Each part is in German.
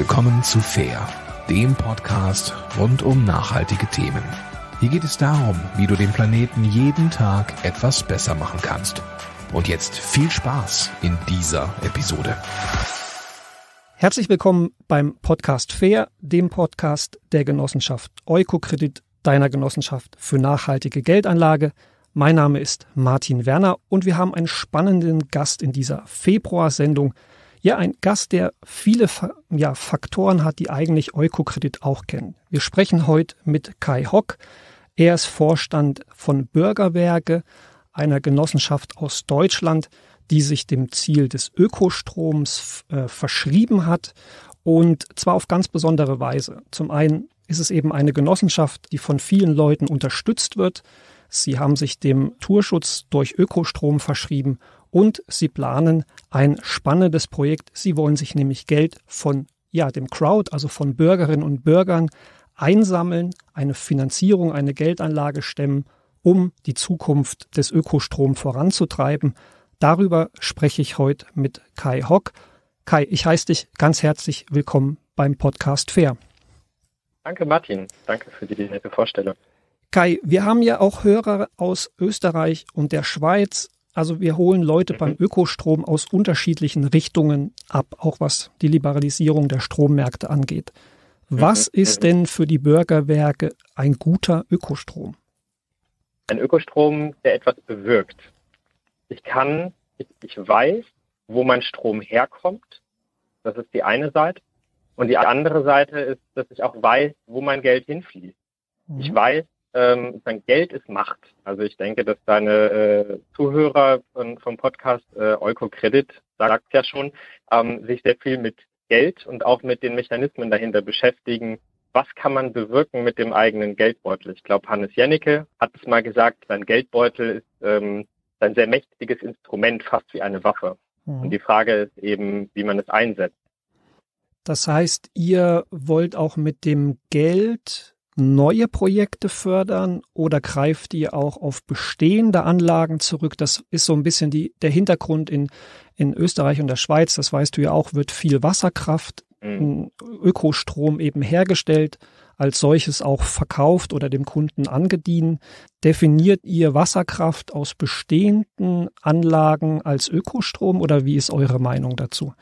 Willkommen zu FAIR, dem Podcast rund um nachhaltige Themen. Hier geht es darum, wie du den Planeten jeden Tag etwas besser machen kannst. Und jetzt viel Spaß in dieser Episode. Herzlich willkommen beim Podcast FAIR, dem Podcast der Genossenschaft Oikocredit, deiner Genossenschaft für nachhaltige Geldanlage. Mein Name ist Martin Werner und wir haben einen spannenden Gast in dieser Februar-Sendung. Ja, ein Gast, der viele Faktoren hat, die eigentlich Oikocredit auch kennen. Wir sprechen heute mit Kai Hock. Er ist Vorstand von Bürgerwerke, einer Genossenschaft aus Deutschland, die sich dem Ziel des Ökostroms verschrieben hat, und zwar auf ganz besondere Weise. Zum einen ist es eben eine Genossenschaft, die von vielen Leuten unterstützt wird. Sie haben sich dem Naturschutz durch Ökostrom verschrieben und sie planen ein spannendes Projekt. Sie wollen sich nämlich Geld von dem Crowd, also von Bürgerinnen und Bürgern, einsammeln, eine Finanzierung, eine Geldanlage stemmen, um die Zukunft des Ökostroms voranzutreiben. Darüber spreche ich heute mit Kai Hock. Kai, ich heiße dich ganz herzlich willkommen beim Podcast FAIR. Danke Martin, danke für die nette Vorstellung. Kai, wir haben ja auch Hörer aus Österreich und der Schweiz. Also wir holen Leute beim Ökostrom aus unterschiedlichen Richtungen ab, auch was die Liberalisierung der Strommärkte angeht. Was ist denn für die Bürgerwerke ein guter Ökostrom? Ein Ökostrom, der etwas bewirkt. Ich weiß, wo mein Strom herkommt. Das ist die eine Seite. Und die andere Seite ist, dass ich auch weiß, wo mein Geld hinfließt. Ich weiß, dann Geld ist Macht. Also ich denke, dass deine Zuhörer vom Podcast Oikocredit, sagt ja schon, sich sehr viel mit Geld und auch mit den Mechanismen dahinter beschäftigen. Was kann man bewirken mit dem eigenen Geldbeutel? Ich glaube, Hannes Jennecke hat es mal gesagt, sein Geldbeutel ist ein sehr mächtiges Instrument, fast wie eine Waffe. Mhm. Und die Frage ist eben, wie man es einsetzt. Das heißt, ihr wollt auch mit dem Geld neue Projekte fördern oder greift ihr auch auf bestehende Anlagen zurück? Das ist so ein bisschen der Hintergrund in Österreich und der Schweiz. Das weißt du ja auch, wird viel Wasserkraft, Ökostrom eben hergestellt, als solches auch verkauft oder dem Kunden angedient. Definiert ihr Wasserkraft aus bestehenden Anlagen als Ökostrom oder wie ist eure Meinung dazu?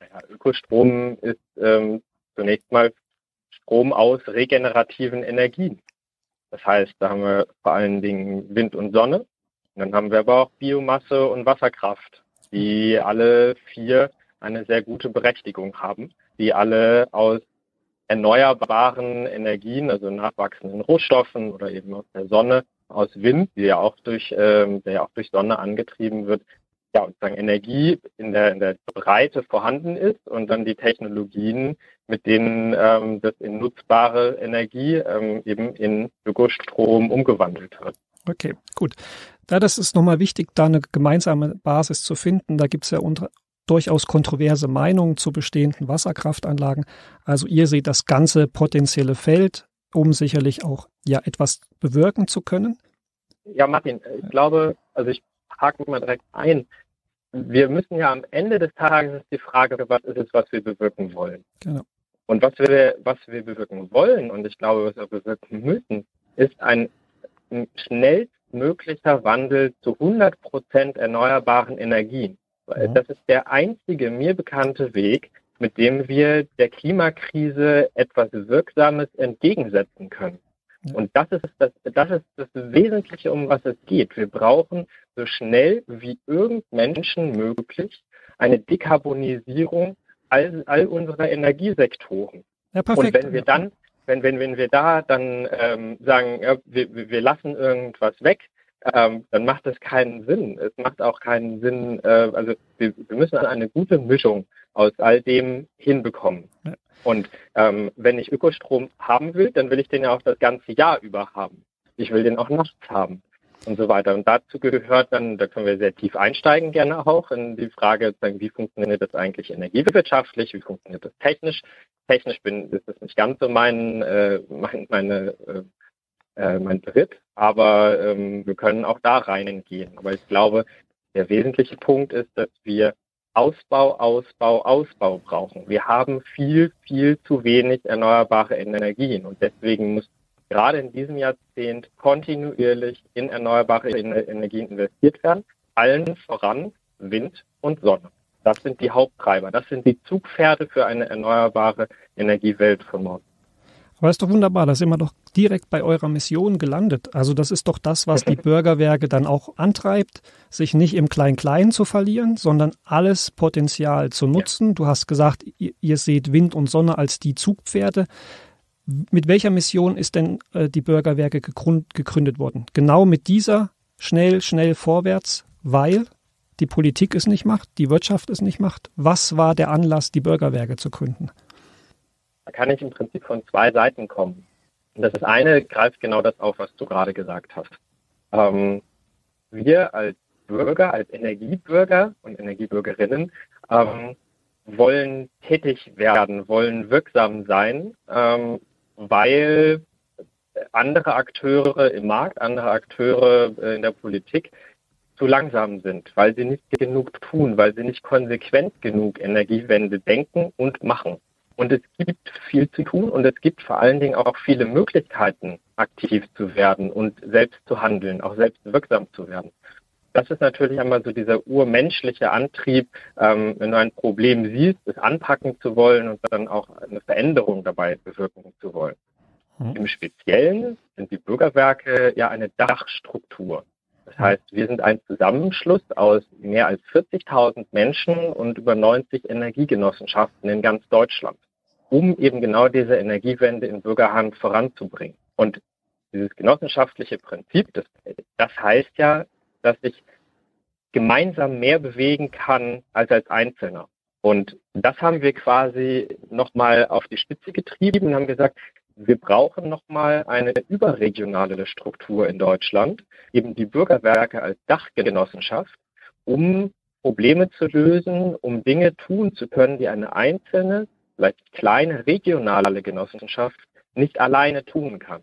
Ja, Ökostrom ist zunächst mal Strom aus regenerativen Energien. Das heißt, da haben wir vor allen Dingen Wind und Sonne. Und dann haben wir aber auch Biomasse und Wasserkraft, die alle vier eine sehr gute Berechtigung haben, die alle aus erneuerbaren Energien, also nachwachsenden Rohstoffen oder eben aus der Sonne, aus Wind, der ja auch durch Sonne angetrieben wird, ja, und sagen, Energie in der Breite vorhanden ist und dann die Technologien, mit denen das in nutzbare Energie eben in Ökostrom umgewandelt wird. Okay, gut. Das ist nochmal wichtig, da eine gemeinsame Basis zu finden. Da gibt es ja durchaus kontroverse Meinungen zu bestehenden Wasserkraftanlagen. Also ihr seht das ganze potenzielle Feld, um sicherlich auch etwas bewirken zu können. Ja, Martin, ich glaube, ich haken wir mal direkt ein. Wir müssen ja am Ende des Tages die Frage, was ist es, was wir bewirken wollen? Genau. Und was wir bewirken wollen, und ich glaube, was wir bewirken müssen, ist ein schnellstmöglicher Wandel zu 100% erneuerbaren Energien. Mhm. Das ist der einzige mir bekannte Weg, mit dem wir der Klimakrise etwas Wirksames entgegensetzen können. Und das ist das Wesentliche, um was es geht. Wir brauchen so schnell wie irgend Menschen möglich eine Dekarbonisierung all unserer Energiesektoren. Ja, perfekt. Und wenn wir dann sagen, ja, wir lassen irgendwas weg, dann macht das keinen Sinn. Es macht auch keinen Sinn. Wir müssen eine gute Mischung aus all dem hinbekommen. Ja. Und wenn ich Ökostrom haben will, dann will ich den ja auch das ganze Jahr über haben. Ich will den auch nachts haben und so weiter. Und dazu gehört dann, da können wir sehr tief einsteigen gerne auch, in die Frage, wie funktioniert das eigentlich energiewirtschaftlich, wie funktioniert das technisch. Technisch ist das nicht ganz so mein Beritt, aber wir können auch da reingehen. Aber ich glaube, der wesentliche Punkt ist, dass wir Ausbau, Ausbau, Ausbau brauchen. Wir haben viel, viel zu wenig erneuerbare Energien und deswegen muss gerade in diesem Jahrzehnt kontinuierlich in erneuerbare Energien investiert werden, allen voran Wind und Sonne. Das sind die Haupttreiber, das sind die Zugpferde für eine erneuerbare Energiewelt von morgen. Aber ist doch wunderbar, da sind wir doch direkt bei eurer Mission gelandet. Also das ist doch das, was die Bürgerwerke dann auch antreibt, sich nicht im Klein-Klein zu verlieren, sondern alles Potenzial zu nutzen. Ja. Du hast gesagt, ihr seht Wind und Sonne als die Zugpferde. Mit welcher Mission ist denn die Bürgerwerke gegründet worden? Genau mit dieser schnell, schnell vorwärts, weil die Politik es nicht macht, die Wirtschaft es nicht macht. Was war der Anlass, die Bürgerwerke zu gründen? Da kann ich im Prinzip von zwei Seiten kommen. Und das eine greift genau das auf, was du gerade gesagt hast. Wir als Bürger, als Energiebürger und Energiebürgerinnen wollen tätig werden, wollen wirksam sein, weil andere Akteure im Markt, andere Akteure in der Politik zu langsam sind, weil sie nicht genug tun, weil sie nicht konsequent genug Energiewende denken und machen. Und es gibt viel zu tun und es gibt vor allen Dingen auch viele Möglichkeiten, aktiv zu werden und selbst zu handeln, auch selbst wirksam zu werden. Das ist natürlich einmal so dieser urmenschliche Antrieb, wenn du ein Problem siehst, es anpacken zu wollen und dann auch eine Veränderung dabei bewirken zu wollen. Mhm. Im Speziellen sind die Bürgerwerke ja eine Dachstruktur. Das heißt, wir sind ein Zusammenschluss aus mehr als 40.000 Menschen und über 90 Energiegenossenschaften in ganz Deutschland, um eben genau diese Energiewende in Bürgerhand voranzubringen. Und dieses genossenschaftliche Prinzip, das heißt ja, dass ich gemeinsam mehr bewegen kann als Einzelner. Und das haben wir quasi nochmal auf die Spitze getrieben und haben gesagt, wir brauchen nochmal eine überregionale Struktur in Deutschland, eben die Bürgerwerke als Dachgenossenschaft, um Probleme zu lösen, um Dinge tun zu können, die eine einzelne, vielleicht kleine regionale Genossenschaft nicht alleine tun kann.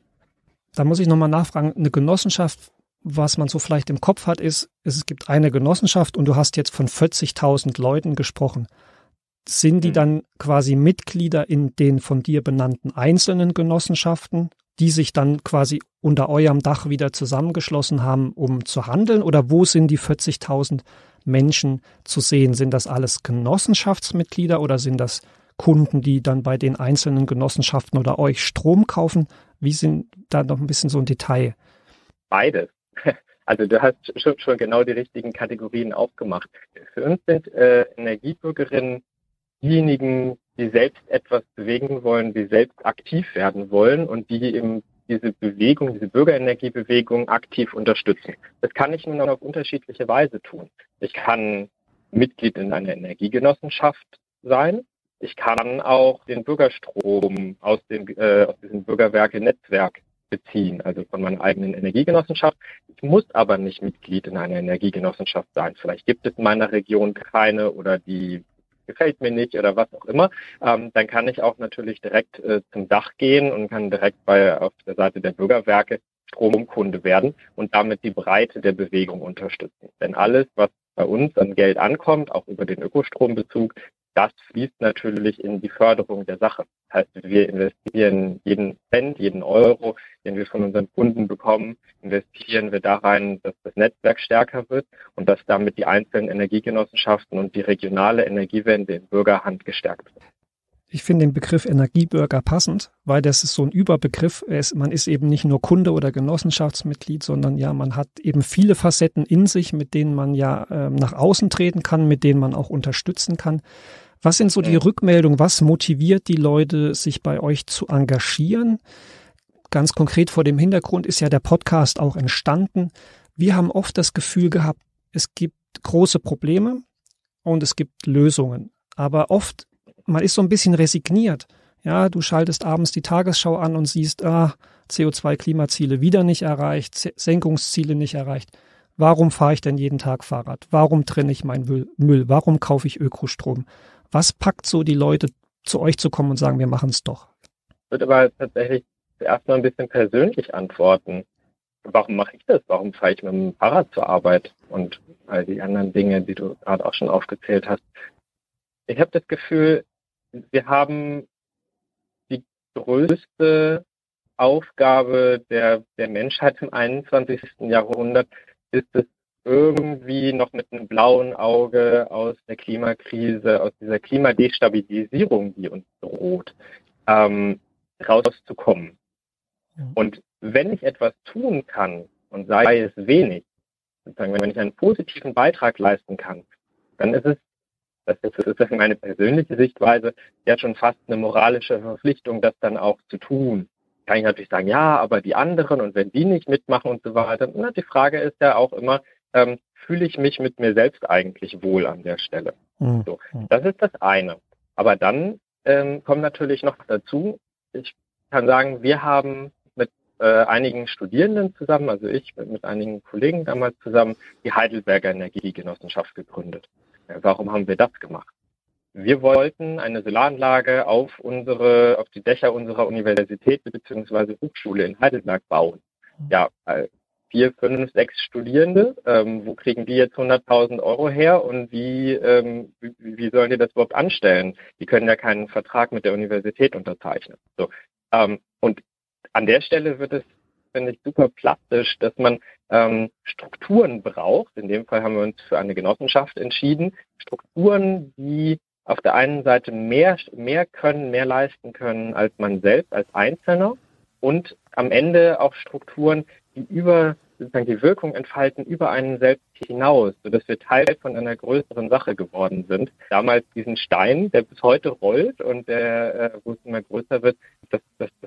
Da muss ich nochmal nachfragen, eine Genossenschaft, was man so vielleicht im Kopf hat, ist, es gibt eine Genossenschaft und du hast jetzt von 40.000 Leuten gesprochen. Sind die dann quasi Mitglieder in den von dir benannten einzelnen Genossenschaften, die sich dann quasi unter eurem Dach wieder zusammengeschlossen haben, um zu handeln? Oder wo sind die 40.000 Menschen zu sehen? Sind das alles Genossenschaftsmitglieder oder sind das Kunden, die dann bei den einzelnen Genossenschaften oder euch Strom kaufen? Wie sind da noch ein bisschen so ein Detail? Beides. Also du hast schon genau die richtigen Kategorien aufgemacht. Für uns sind Energiebürgerinnen diejenigen, die selbst etwas bewegen wollen, die selbst aktiv werden wollen und die eben diese Bewegung, diese Bürgerenergiebewegung aktiv unterstützen. Das kann ich nun auch auf unterschiedliche Weise tun. Ich kann Mitglied in einer Energiegenossenschaft sein. Ich kann auch den Bürgerstrom aus diesem Bürgerwerke-Netzwerk beziehen, also von meiner eigenen Energiegenossenschaft. Ich muss aber nicht Mitglied in einer Energiegenossenschaft sein. Vielleicht gibt es in meiner Region keine oder die gefällt mir nicht oder was auch immer, dann kann ich auch natürlich direkt zum Dach gehen und kann direkt auf der Seite der Bürgerwerke Stromkunde werden und damit die Breite der Bewegung unterstützen. Denn alles, was bei uns an Geld ankommt, auch über den Ökostrombezug, das fließt natürlich in die Förderung der Sache. Das heißt, wir investieren jeden Cent, jeden Euro, den wir von unseren Kunden bekommen, investieren wir da rein, dass das Netzwerk stärker wird und dass damit die einzelnen Energiegenossenschaften und die regionale Energiewende in Bürgerhand gestärkt wird. Ich finde den Begriff Energiebürger passend, weil das ist so ein Überbegriff. Man ist eben nicht nur Kunde oder Genossenschaftsmitglied, sondern ja, man hat eben viele Facetten in sich, mit denen man ja nach außen treten kann, mit denen man auch unterstützen kann. Was sind so die Rückmeldungen? Was motiviert die Leute, sich bei euch zu engagieren? Ganz konkret vor dem Hintergrund ist ja der Podcast auch entstanden. Wir haben oft das Gefühl gehabt, es gibt große Probleme und es gibt Lösungen. Aber oft man ist so ein bisschen resigniert. Ja, du schaltest abends die Tagesschau an und siehst, CO2-Klimaziele wieder nicht erreicht, Senkungsziele nicht erreicht. Warum fahre ich denn jeden Tag Fahrrad? Warum trenne ich meinen Müll? Warum kaufe ich Ökostrom? Was packt so die Leute, zu euch zu kommen und sagen, wir machen es doch? Ich würde aber tatsächlich zuerst mal ein bisschen persönlich antworten. warum mache ich das? Warum fahre ich mit dem Fahrrad zur Arbeit? Und all die anderen Dinge, die du gerade auch schon aufgezählt hast. Ich habe das Gefühl, wir haben die größte Aufgabe der Menschheit im 21. Jahrhundert, ist es irgendwie noch mit einem blauen Auge aus der Klimakrise, aus dieser Klimadestabilisierung, die uns droht, rauszukommen. Und wenn ich etwas tun kann, und sei es wenig, wenn ich einen positiven Beitrag leisten kann, dann ist es, das ist meine persönliche Sichtweise, ja schon fast eine moralische Verpflichtung, das dann auch zu tun. Kann ich natürlich sagen, ja, aber die anderen und wenn die nicht mitmachen und so weiter. Na, die Frage ist ja auch immer, fühle ich mich mit mir selbst eigentlich wohl an der Stelle? Mhm. So, das ist das eine. Aber dann kommt natürlich noch dazu, ich kann sagen, wir haben mit einigen Studierenden zusammen, also ich mit einigen Kollegen damals zusammen, die Heidelberger Energiegenossenschaft gegründet. Warum haben wir das gemacht? Wir wollten eine Solaranlage auf die Dächer unserer Universität bzw. Hochschule in Heidelberg bauen. Ja, 4, 5, 6 Studierende, wo kriegen die jetzt 100.000 Euro her und wie sollen die das überhaupt anstellen? Die können ja keinen Vertrag mit der Universität unterzeichnen. So, und an der Stelle wird es, finde ich, super plastisch, dass man Strukturen braucht. In dem Fall haben wir uns für eine Genossenschaft entschieden. Strukturen, die auf der einen Seite mehr leisten können als man selbst, als Einzelner und am Ende auch Strukturen, die die Wirkung entfalten über einen selbst hinaus, sodass wir Teil von einer größeren Sache geworden sind. Damals diesen Stein, der bis heute rollt und der, wo es immer größer wird, dass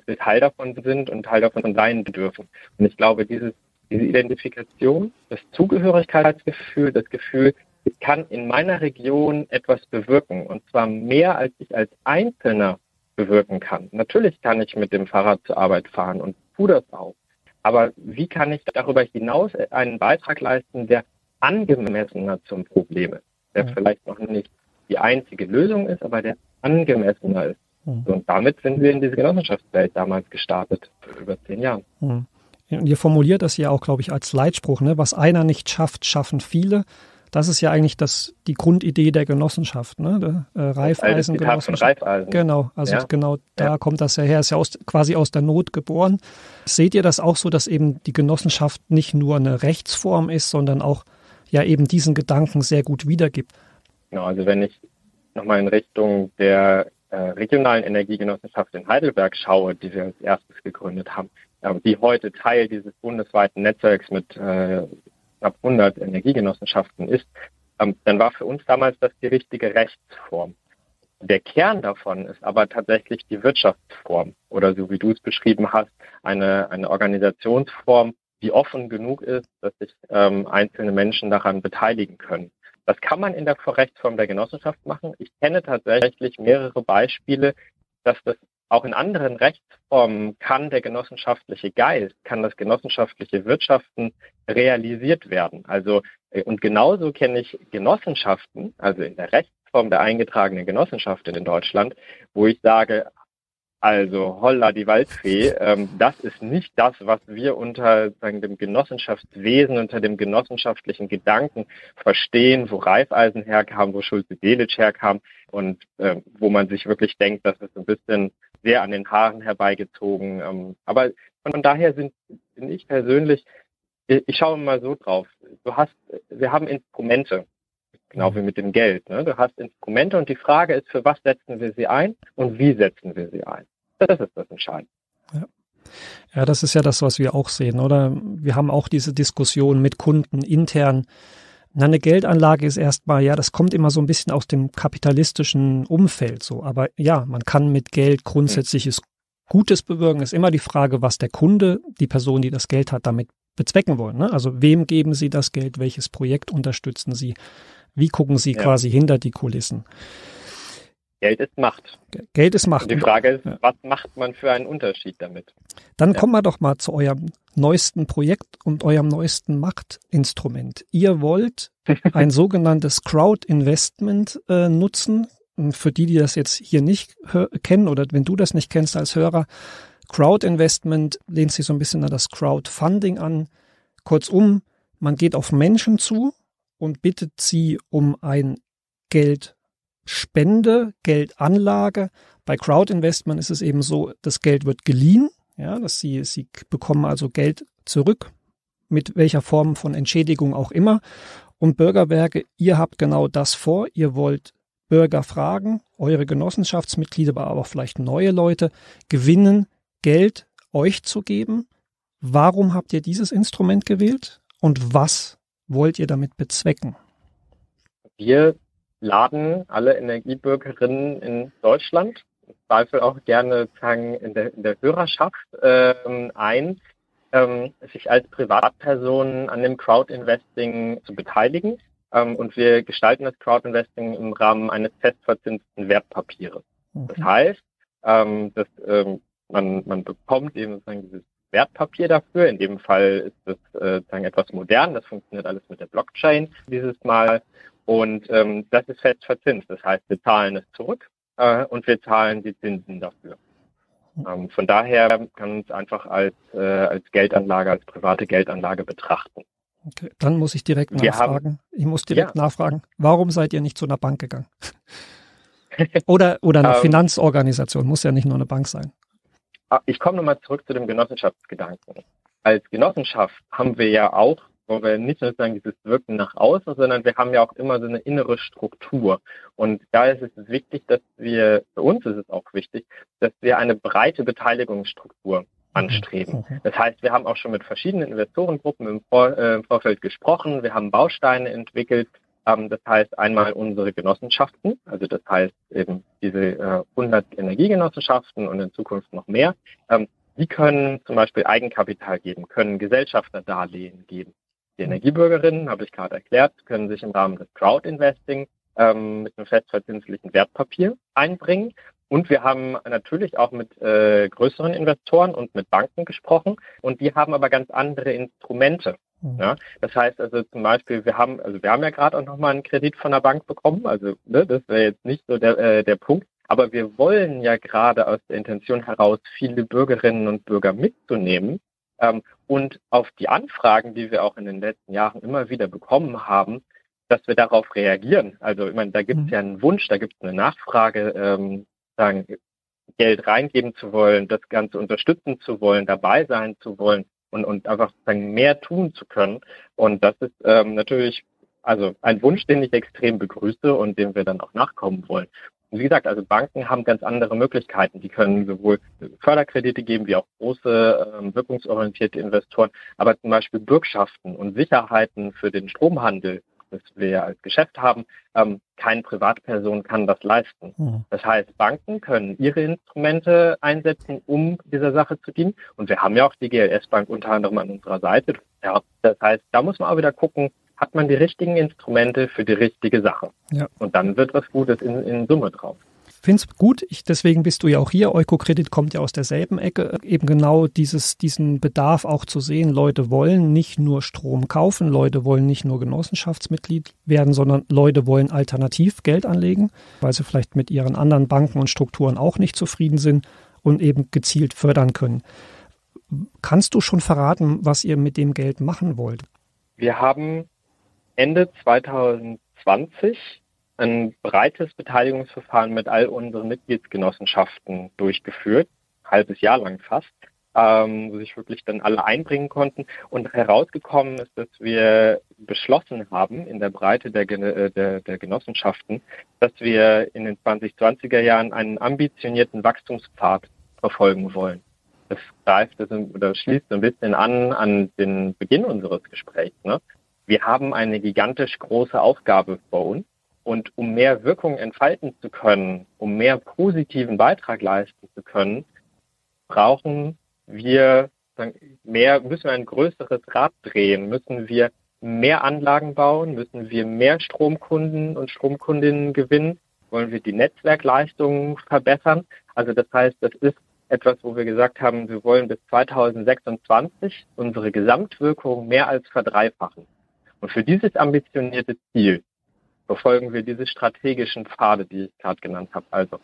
wir Teil davon sind und Teil davon sein dürfen. Und ich glaube, diese Identifikation, das Zugehörigkeitsgefühl, das Gefühl, ich kann in meiner Region etwas bewirken und zwar mehr, als ich als Einzelner bewirken kann. Natürlich kann ich mit dem Fahrrad zur Arbeit fahren und tue das auch. Aber wie kann ich darüber hinaus einen Beitrag leisten, der angemessener zum Problem ist, der vielleicht noch nicht die einzige Lösung ist, aber der angemessener ist. Mhm. Und damit sind wir in diese Genossenschaftswelt damals gestartet, vor über 10 Jahren. Mhm. Und ihr formuliert das ja auch, glaube ich, als Leitspruch, ne? Was einer nicht schafft, schaffen viele. Das ist ja eigentlich die Grundidee der Genossenschaft, ne? Reifeisengenossenschaft. Genau, also ja. Genau da kommt das ja her. Ist ja quasi aus der Not geboren. Seht ihr das auch so, dass eben die Genossenschaft nicht nur eine Rechtsform ist, sondern auch ja eben diesen Gedanken sehr gut wiedergibt? Genau, also wenn ich nochmal in Richtung der regionalen Energiegenossenschaft in Heidelberg schaue, die wir als erstes gegründet haben, die heute Teil dieses bundesweiten Netzwerks mit knapp 100 Energiegenossenschaften ist, dann war für uns damals das die richtige Rechtsform. Der Kern davon ist aber tatsächlich die Wirtschaftsform oder so wie du es beschrieben hast, eine Organisationsform, die offen genug ist, dass sich einzelne Menschen daran beteiligen können. Das kann man in der Rechtsform der Genossenschaft machen. Ich kenne tatsächlich mehrere Beispiele, dass das auch in anderen Rechtsformen kann der genossenschaftliche Geist, kann das genossenschaftliche Wirtschaften realisiert werden. Also, und genauso kenne ich Genossenschaften, also in der Rechtsform der eingetragenen Genossenschaften in Deutschland, wo ich sage, also holla die Waldfee, das ist nicht das, was wir unter dem Genossenschaftswesen, unter dem genossenschaftlichen Gedanken verstehen, wo Raiffeisen herkam, wo Schulze-Delitzsch herkam und wo man sich wirklich denkt, das ist ein bisschen sehr an den Haaren herbeigezogen. Aber von daher bin ich persönlich, ich schaue mal so drauf, wir haben Instrumente. Genau wie mit dem Geld. Ne? Du hast Instrumente und die Frage ist, für was setzen wir sie ein und wie setzen wir sie ein? Das ist das Entscheidende. Ja, das ist ja das, was wir auch sehen, oder? Wir haben auch diese Diskussion mit Kunden intern. Na, eine Geldanlage ist erstmal, ja, das kommt immer so ein bisschen aus dem kapitalistischen Umfeld so. Aber ja, man kann mit Geld grundsätzliches Gutes bewirken. Ist immer die Frage, was der Kunde, die Person, die das Geld hat, damit bezwecken wollen. Ne? Also wem geben Sie das Geld? Welches Projekt unterstützen Sie? Wie gucken Sie quasi hinter die Kulissen? Geld ist Macht. Geld ist Macht. Und die Frage ist, was macht man für einen Unterschied damit? Dann kommen wir doch mal zu eurem neuesten Projekt und eurem neuesten Machtinstrument. Ihr wollt ein sogenanntes Crowd-Investment nutzen. Für die das jetzt hier nicht kennen oder wenn du das nicht kennst als Hörer, Crowdinvestment lehnt sich so ein bisschen an das Crowdfunding an. Kurzum, man geht auf Menschen zu und bittet sie um ein Geldspende, Geldanlage. Bei Crowdinvestment ist es eben so, das Geld wird geliehen. Ja, dass sie bekommen also Geld zurück, mit welcher Form von Entschädigung auch immer. Und Bürgerwerke, ihr habt genau das vor. Ihr wollt Bürger fragen, eure Genossenschaftsmitglieder, aber auch vielleicht neue Leute, gewinnen, Geld euch zu geben. Warum habt ihr dieses Instrument gewählt und was wollt ihr damit bezwecken? Wir laden alle Energiebürgerinnen in Deutschland, im Zweifel auch gerne in der Hörerschaft ein, sich als Privatpersonen an dem Crowdinvesting zu beteiligen. Und wir gestalten das Crowdinvesting im Rahmen eines festverzinsten Wertpapiers. Mhm. Das heißt, dass man bekommt eben sozusagen dieses Wertpapier dafür. In dem Fall ist das sozusagen etwas modern. Das funktioniert alles mit der Blockchain dieses Mal. Und das ist fest verzinst. Das heißt, wir zahlen es zurück und wir zahlen die Zinsen dafür. Von daher kann man es einfach als Geldanlage, als private Geldanlage betrachten. Okay, dann muss ich direkt nachfragen. Warum seid ihr nicht zu einer Bank gegangen? oder einer Finanzorganisation? Muss ja nicht nur eine Bank sein. Ich komme nochmal zurück zu dem Genossenschaftsgedanken. Als Genossenschaft haben wir ja auch, wo wir nicht nur sagen, dieses Wirken nach außen, sondern wir haben ja auch immer so eine innere Struktur. Und da ist es wichtig, für uns ist es auch wichtig, dass wir eine breite Beteiligungsstruktur anstreben. Das heißt, wir haben auch schon mit verschiedenen Investorengruppen im Vorfeld gesprochen. Wir haben Bausteine entwickelt. Das heißt einmal unsere Genossenschaften, also das heißt eben diese 100 Energiegenossenschaften und in Zukunft noch mehr. Die können zum Beispiel Eigenkapital geben, können Gesellschafterdarlehen geben. Die Energiebürgerinnen, habe ich gerade erklärt, können sich im Rahmen des Crowdinvesting mit einem festverzinslichen Wertpapier einbringen. Und wir haben natürlich auch mit größeren Investoren und mit Banken gesprochen. Und die haben aber ganz andere Instrumente. Ja? Das heißt also zum Beispiel, wir haben ja gerade auch nochmal einen Kredit von der Bank bekommen. Also das wäre jetzt nicht so der Punkt. Aber wir wollen ja gerade aus der Intention heraus, viele Bürgerinnen und Bürger mitzunehmen. Und auf die Anfragen, die wir auch in den letzten Jahren immer wieder bekommen haben, dass wir darauf reagieren. Also ich meine, da gibt es ja einen Wunsch, da gibt es eine Nachfrage, Geld reingeben zu wollen, das Ganze unterstützen zu wollen, dabei sein zu wollen und einfach sozusagen mehr tun zu können. Und das ist natürlich also ein Wunsch, den ich extrem begrüße und dem wir dann auch nachkommen wollen. Und wie gesagt, also Banken haben ganz andere Möglichkeiten. Die können sowohl Förderkredite geben, wie auch große wirkungsorientierte Investoren, aber zum Beispiel Bürgschaften und Sicherheiten für den Stromhandel, das wir als Geschäft haben, keine Privatperson kann das leisten. Das heißt, Banken können ihre Instrumente einsetzen, um dieser Sache zu dienen. Und wir haben ja auch die GLS-Bank unter anderem an unserer Seite. Ja, das heißt, da muss man auch wieder gucken, hat man die richtigen Instrumente für die richtige Sache. Ja. Und dann wird was Gutes in Summe drauf. Ich finde es gut, deswegen bist du ja auch hier. Oikocredit kommt ja aus derselben Ecke, eben genau diesen Bedarf auch zu sehen. Leute wollen nicht nur Strom kaufen, Leute wollen nicht nur Genossenschaftsmitglied werden, sondern Leute wollen alternativ Geld anlegen, weil sie vielleicht mit ihren anderen Banken und Strukturen auch nicht zufrieden sind und eben gezielt fördern können. Kannst du schon verraten, was ihr mit dem Geld machen wollt? Wir haben Ende 2020 ein breites Beteiligungsverfahren mit all unseren Mitgliedsgenossenschaften durchgeführt, ein halbes Jahr lang fast, wo sich wirklich dann alle einbringen konnten. Und herausgekommen ist, dass wir beschlossen haben, in der Breite der Genossenschaften, dass wir in den 2020er Jahren einen ambitionierten Wachstumspfad verfolgen wollen. Das greift oder schließt so ein bisschen an den Beginn unseres Gesprächs. Ne? Wir haben eine gigantisch große Aufgabe vor uns. Und um mehr Wirkung entfalten zu können, um mehr positiven Beitrag leisten zu können, müssen wir ein größeres Rad drehen, müssen wir mehr Anlagen bauen, müssen wir mehr Stromkunden und Stromkundinnen gewinnen, wollen wir die Netzwerkleistungen verbessern. Also das heißt, das ist etwas, wo wir gesagt haben, wir wollen bis 2026 unsere Gesamtwirkung mehr als verdreifachen. Und für dieses ambitionierte Ziel verfolgen wir diese strategischen Pfade, die ich gerade genannt habe. Also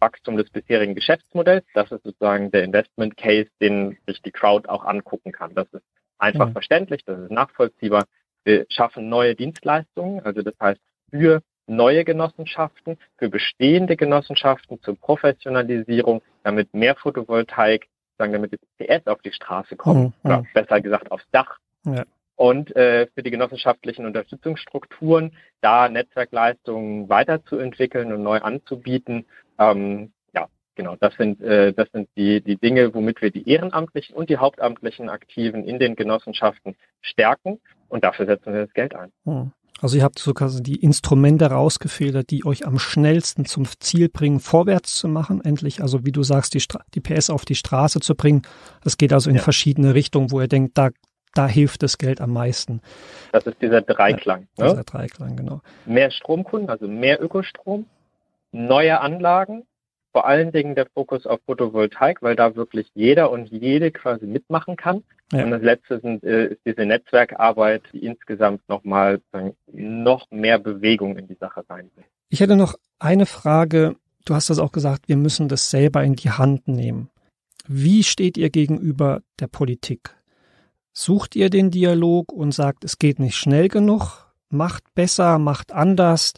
Wachstum des bisherigen Geschäftsmodells. Das ist sozusagen der Investment Case, den sich die Crowd auch angucken kann. Das ist einfach verständlich, das ist nachvollziehbar. Wir schaffen neue Dienstleistungen, also das heißt für neue Genossenschaften, für bestehende Genossenschaften zur Professionalisierung, damit mehr Photovoltaik, sagen wir, damit die PS auf die Straße kommt, oder besser gesagt aufs Dach. Ja. Und für die genossenschaftlichen Unterstützungsstrukturen, da Netzwerkleistungen weiterzuentwickeln und neu anzubieten. Das sind die Dinge, womit wir die ehrenamtlichen und die hauptamtlichen Aktiven in den Genossenschaften stärken. Und dafür setzen wir das Geld ein. Hm. Also ihr habt sogar die Instrumente rausgefiltert, die euch am schnellsten zum Ziel bringen, vorwärts zu machen, endlich, also wie du sagst, die PS auf die Straße zu bringen. Das geht also in verschiedene Richtungen, wo ihr denkt, da hilft das Geld am meisten. Das ist dieser Dreiklang. Ja, dieser Dreiklang, genau. Mehr Stromkunden, also mehr Ökostrom, neue Anlagen, vor allen Dingen der Fokus auf Photovoltaik, weil da wirklich jeder und jede quasi mitmachen kann. Ja. Und das Letzte ist diese Netzwerkarbeit, die insgesamt noch mehr Bewegung in die Sache reinbringt. Ich hätte noch eine Frage. Du hast das auch gesagt, wir müssen das selber in die Hand nehmen. Wie steht ihr gegenüber der Politik? Sucht ihr den Dialog und sagt, es geht nicht schnell genug, macht besser, macht anders?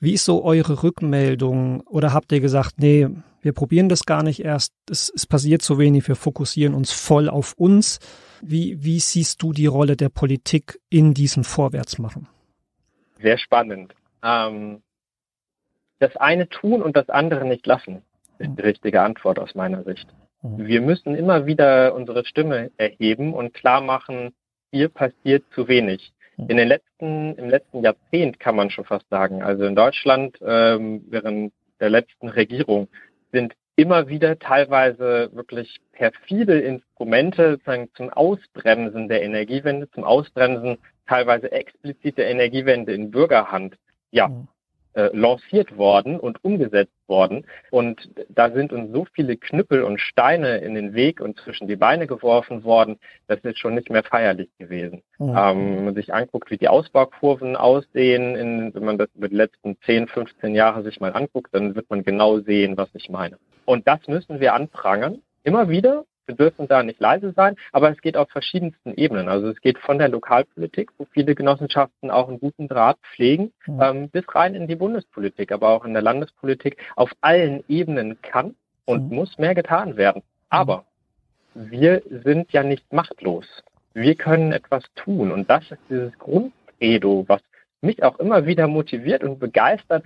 Wie ist so eure Rückmeldung? Oder habt ihr gesagt, nee, wir probieren das gar nicht erst, es passiert so wenig, wir fokussieren uns voll auf uns. Wie siehst du die Rolle der Politik in diesem Vorwärtsmachen? Sehr spannend. Das eine tun und das andere nicht lassen, ist die richtige Antwort aus meiner Sicht. Wir müssen immer wieder unsere Stimme erheben und klar machen, hier passiert zu wenig. Im letzten Jahrzehnt kann man schon fast sagen, also in Deutschland während der letzten Regierung sind immer wieder teilweise wirklich perfide Instrumente zum Ausbremsen der Energiewende, zum Ausbremsen teilweise explizit der Energiewende in Bürgerhand, lanciert worden und umgesetzt worden. Und da sind uns so viele Knüppel und Steine in den Weg und zwischen die Beine geworfen worden, das ist schon nicht mehr feierlich gewesen. Wenn man sich anguckt, wie die Ausbaukurven aussehen, wenn man das über die letzten 10, 15 Jahre sich mal anguckt, dann wird man genau sehen, was ich meine. Und das müssen wir anprangern, immer wieder. Wir dürfen da nicht leise sein, aber es geht auf verschiedensten Ebenen. Also es geht von der Lokalpolitik, wo viele Genossenschaften auch einen guten Draht pflegen, bis rein in die Bundespolitik, aber auch in der Landespolitik. Auf allen Ebenen kann und muss mehr getan werden. Aber wir sind ja nicht machtlos. Wir können etwas tun und das ist dieses Grundcredo, was mich auch immer wieder motiviert und begeistert,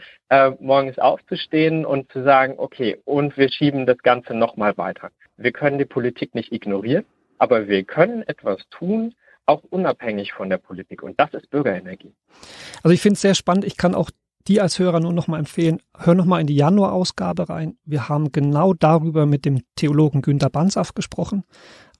morgens aufzustehen und zu sagen, okay, und wir schieben das Ganze nochmal weiter. Wir können die Politik nicht ignorieren, aber wir können etwas tun, auch unabhängig von der Politik. Und das ist Bürgerenergie. Also ich finde es sehr spannend. Ich kann auch dir als Hörer nur nochmal empfehlen, hör nochmal in die Januar-Ausgabe rein. Wir haben genau darüber mit dem Theologen Günter Bansaff gesprochen,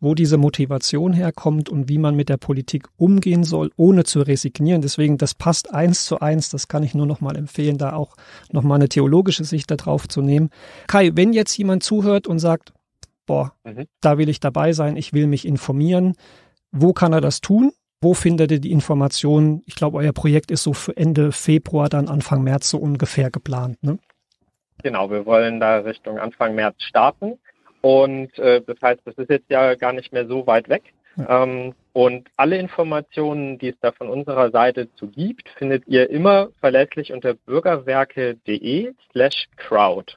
wo diese Motivation herkommt und wie man mit der Politik umgehen soll, ohne zu resignieren. Deswegen, das passt 1:1. Das kann ich nur noch mal empfehlen, da auch noch mal eine theologische Sicht darauf zu nehmen. Kai, wenn jetzt jemand zuhört und sagt, da will ich dabei sein, ich will mich informieren, wo kann er das tun? Wo findet ihr die Informationen? Ich glaube, euer Projekt ist so für Ende Februar, dann Anfang März so ungefähr geplant, ne? Genau, wir wollen da Richtung Anfang März starten. Und das heißt, das ist jetzt ja gar nicht mehr so weit weg. Und alle Informationen, die es da von unserer Seite zu gibt, findet ihr immer verlässlich unter bürgerwerke.de/crowd.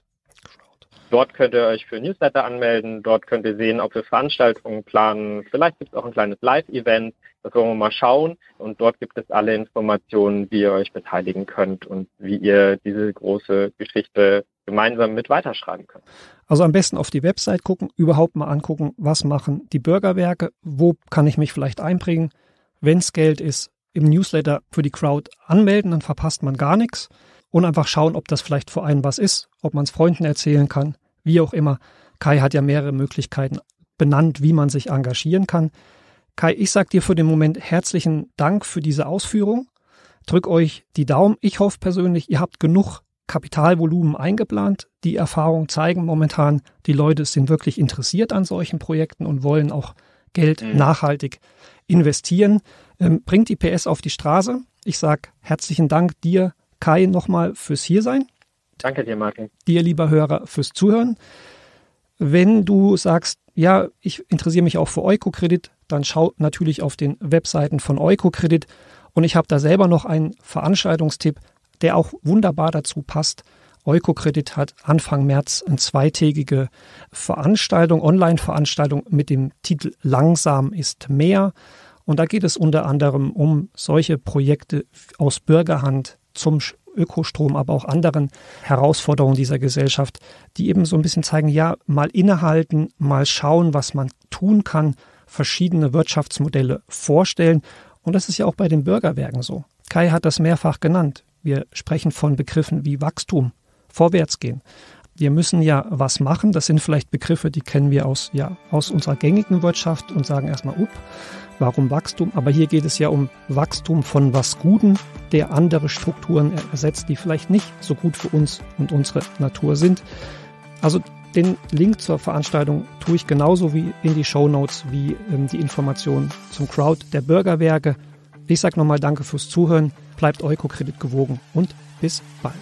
Dort könnt ihr euch für Newsletter anmelden, dort könnt ihr sehen, ob wir Veranstaltungen planen. Vielleicht gibt es auch ein kleines Live-Event, das wollen wir mal schauen. Und dort gibt es alle Informationen, wie ihr euch beteiligen könnt und wie ihr diese große Geschichte gemeinsam mit weiterschreiben können. Also am besten auf die Website gucken, überhaupt mal angucken, was machen die Bürgerwerke, wo kann ich mich vielleicht einbringen, wenn es Geld ist, im Newsletter für die Crowd anmelden, dann verpasst man gar nichts und einfach schauen, ob das vielleicht für einen was ist, ob man es Freunden erzählen kann, wie auch immer. Kai hat ja mehrere Möglichkeiten benannt, wie man sich engagieren kann. Kai, ich sage dir für den Moment herzlichen Dank für diese Ausführung. Drück euch die Daumen. Ich hoffe persönlich, ihr habt genug Kapitalvolumen eingeplant. Die Erfahrungen zeigen momentan, die Leute sind wirklich interessiert an solchen Projekten und wollen auch Geld nachhaltig investieren. Bringt die PS auf die Straße. Ich sage herzlichen Dank dir, Kai, nochmal fürs Hiersein. Danke dir, Martin. Dir, lieber Hörer, fürs Zuhören. Wenn du sagst, ja, ich interessiere mich auch für Oikocredit, dann schau natürlich auf den Webseiten von Oikocredit. Und ich habe da selber noch einen Veranstaltungstipp, der auch wunderbar dazu passt. Oikocredit hat Anfang März eine zweitägige Veranstaltung, Online-Veranstaltung mit dem Titel Langsam ist mehr. Und da geht es unter anderem um solche Projekte aus Bürgerhand zum Ökostrom, aber auch anderen Herausforderungen dieser Gesellschaft, die eben so ein bisschen zeigen, ja, mal innehalten, mal schauen, was man tun kann, verschiedene Wirtschaftsmodelle vorstellen. Und das ist ja auch bei den Bürgerwerken so. Kai hat das mehrfach genannt. Wir sprechen von Begriffen wie Wachstum, Vorwärtsgehen. Wir müssen ja was machen. Das sind vielleicht Begriffe, die kennen wir aus unserer gängigen Wirtschaft und sagen erstmal, warum Wachstum? Aber hier geht es ja um Wachstum von was Guten, der andere Strukturen ersetzt, die vielleicht nicht so gut für uns und unsere Natur sind. Also den Link zur Veranstaltung tue ich genauso wie in die Shownotes, wie die Informationen zum Crowd der Bürgerwerke. Ich sage nochmal Danke fürs Zuhören, bleibt Oikocredit gewogen und bis bald.